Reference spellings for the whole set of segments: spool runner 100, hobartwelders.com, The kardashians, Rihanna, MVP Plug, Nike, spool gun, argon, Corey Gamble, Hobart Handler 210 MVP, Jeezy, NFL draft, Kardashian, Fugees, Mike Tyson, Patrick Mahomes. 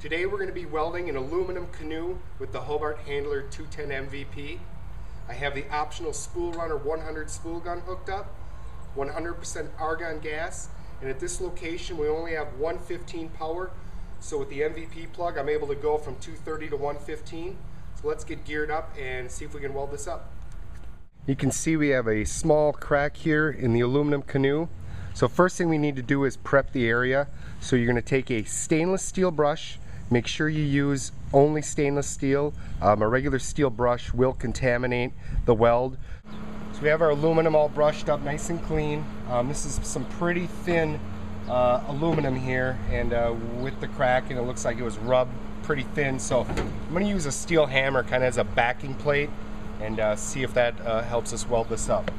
Today we're going to be welding an aluminum canoe with the Hobart Handler 210 MVP. I have the optional spool runner 100 spool gun hooked up, 100% argon gas, and at this location we only have 115 power, so with the MVP plug I'm able to go from 230 to 115. So let's get geared up and see if we can weld this up. You can see we have a small crack here in the aluminum canoe. So first thing we need to do is prep the area. So you're going to take a stainless steel brush. Make sure you use only stainless steel. A regular steel brush will contaminate the weld. So we have our aluminum all brushed up nice and clean. This is some pretty thin aluminum here, and with the crack, and it looks like it was rubbed pretty thin. So I'm going to use a steel hammer kind of as a backing plate and see if that helps us weld this up.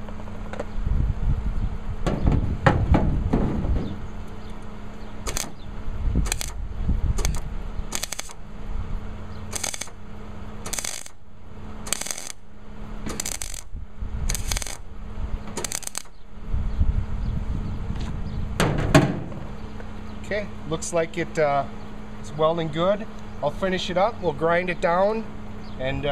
Okay, looks like it is welding good. I'll finish it up, we'll grind it down, and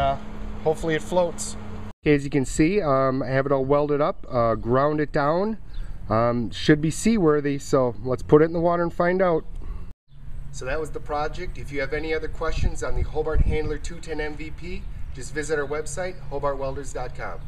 hopefully it floats. Okay, as you can see, I have it all welded up, ground it down. Should be seaworthy, so let's put it in the water and find out. So that was the project. If you have any other questions on the Hobart Handler 210 MVP, just visit our website, hobartwelders.com.